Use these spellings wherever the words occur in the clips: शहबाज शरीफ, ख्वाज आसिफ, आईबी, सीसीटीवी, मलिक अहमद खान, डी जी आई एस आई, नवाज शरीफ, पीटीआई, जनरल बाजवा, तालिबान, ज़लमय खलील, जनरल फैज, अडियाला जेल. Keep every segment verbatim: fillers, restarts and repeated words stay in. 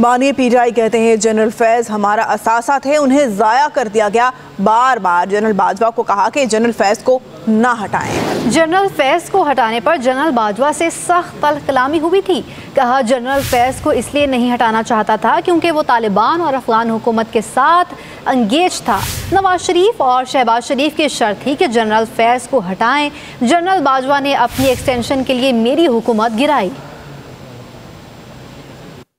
मानिए पीटीआई कहते हैं जनरल फैज हमारा असासा थे, उन्हें ज़ाया कर दिया गया। बार बार जनरल बाजवा को कहा कि जनरल फैज को ना हटाएं। जनरल फैज को हटाने पर जनरल बाजवा से सख्त कलामी हुई थी। कहा जनरल फैज को इसलिए नहीं हटाना चाहता था क्योंकि वो तालिबान और अफगान हुकूमत के साथ अंगेज था। नवाज शरीफ और शहबाज शरीफ की शर्त थी कि जनरल फैज को हटाएं। जनरल बाजवा ने अपनी एक्सटेंशन के लिए मेरी हुकूमत गिराई।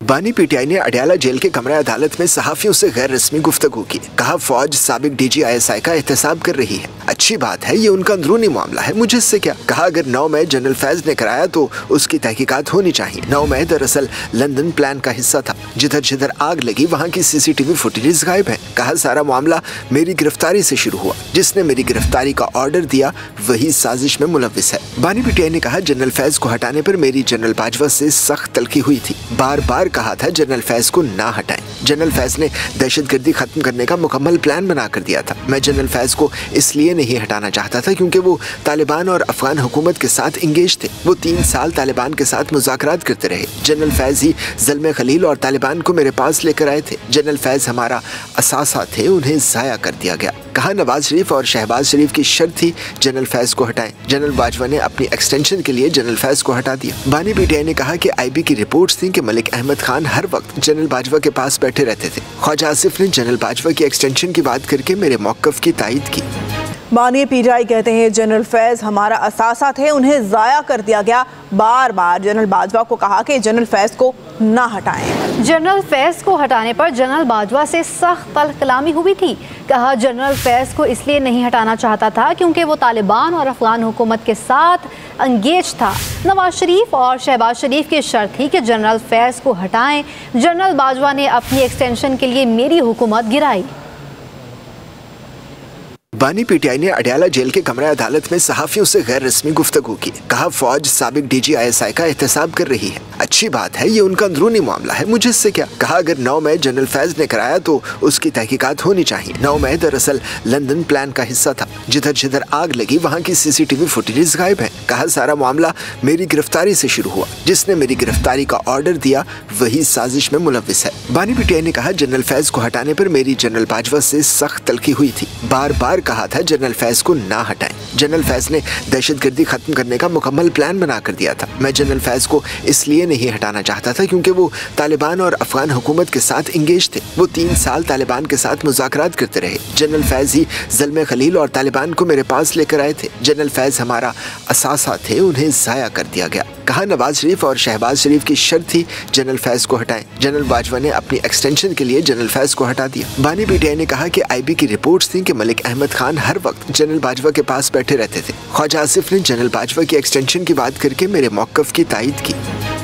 बानी पीटीआई ने अडियाला जेल के कमरा अदालत में सहाफियों से गैर रस्मी गुफ्तगू की। कहा फौज साबिक डी जी आई एस आई का एहतसाब कर रही है, अच्छी बात है, ये उनका अंदरूनी मामला है, मुझे इससे क्या। कहा अगर नौ मई जनरल फैज ने कराया तो उसकी तहकीकात होनी चाहिए। नौ मई दरअसल लंदन प्लान का हिस्सा था। जिधर जिधर आग लगी वहाँ की सीसीटीवी फुटेज गायब है। कहा सारा मामला मेरी गिरफ्तारी से शुरू हुआ, जिसने मेरी गिरफ्तारी का ऑर्डर दिया वही साजिश में मुलविस है। बानी पीटीआई ने कहा जनरल फैज को हटाने पर मेरी जनरल बाजवा से सख्त तल्खी हुई थी। बार बार कहा था जनरल फैज को ना हटाएं। जनरल फैज ने दहशतगर्दी खत्म करने का मुकम्मल प्लान बना कर दिया था। मैं जनरल फैज को इसलिए नहीं हटाना चाहता था क्योंकि वो तालिबान और अफगान हुकूमत के साथ इंगेज थे। वो तीन साल तालिबान के साथ मुज़ाकरात करते रहे। जनरल फैज ही ज़लमय खलील और तालिबान को मेरे पास लेकर आए थे। जनरल फैज हमारा असासा थे, उन्हें ज़ाया कर दिया गया। कहा नवाज शरीफ और शहबाज शरीफ की शर्त थी जनरल फैज को हटाएं। जनरल बाजवा ने अपनी एक्सटेंशन के लिए जनरल फैज को हटा दिया। बानी पीटीआई ने कहा कि आईबी की रिपोर्ट्स थी कि मलिक अहमद खान हर वक्त जनरल बाजवा के पास बैठे रहते थे। ख्वाज आसिफ ने जनरल बाजवा की एक्सटेंशन की बात करके मेरे मौक़िफ़ की तायीद की। मानिए पीटीआई कहते हैं जनरल फैज हमारा असासा थे, उन्हें ज़ाया कर दिया गया। बार बार जनरल बाजवा को कहा कि जनरल फैज को ना हटाएं। जनरल फैज को हटाने पर जनरल बाजवा से सख्त कलामी हुई थी। कहा जनरल फैज को इसलिए नहीं हटाना चाहता था क्योंकि वो तालिबान और अफगान हुकूमत के साथ अंगेज था। नवाज शरीफ और शहबाज शरीफ की शर्त थी कि जनरल फैज को हटाएं। जनरल बाजवा ने अपनी एक्सटेंशन के लिए मेरी हुकूमत गिराई। बानी पीटीआई ने अडियाला जेल के कमरा अदालत में सहाफियों से गैर रस्मी गुफ्तगू की। कहा फौज साबिक डी जी आई एस आई का एहतसाब कर रही है, अच्छी बात है, ये उनका अंदरूनी मामला है, मुझे इससे क्या। कहा अगर नौ मई जनरल फैज ने कराया तो उसकी तहकीकात होनी चाहिए। नौ मई दरअसल लंदन प्लान का हिस्सा था। जिधर जिधर आग लगी वहाँ की सीसीटीवी फुटेज गायब है। कहा सारा मामला मेरी गिरफ्तारी से शुरू हुआ, जिसने मेरी गिरफ्तारी का ऑर्डर दिया वही साजिश में मुलविस है। बानी पीटीआई ने कहा जनरल फैज को हटाने पर मेरी जनरल बाजवा से सख्त तल्खी हुई थी। बार बार कहा था जनरल फैज को ना हटाएं। जनरल फैज ने दहशतगर्दी खत्म करने का मुकम्मल प्लान बना कर दिया था। मैं जनरल फैज को इसलिए नहीं हटाना चाहता था क्योंकि वो तालिबान और अफगान हुकूमत के साथ इंगेज थे। वो तीन साल तालिबान के साथ मुज़ाकरात करते रहे। जनरल फैज ही ज़लमय खलील और तालिबान को मेरे पास लेकर आए थे। जनरल फैज हमारा असासा थे, उन्हें ज़ाया कर दिया गया। कहा नवाज शरीफ और शहबाज शरीफ की शर्त थी जनरल फैज को हटाएं। जनरल बाजवा ने अपनी एक्सटेंशन के लिए जनरल फैज को हटा दिया। बानी पीटीआई ने कहा कि आईबी की रिपोर्ट्स थी कि मलिक अहमद खान हर वक्त जनरल बाजवा के पास बैठे रहते थे। ख्वाजा आसिफ ने जनरल बाजवा की एक्सटेंशन की बात करके मेरे मौक़िफ़ की तायीद की।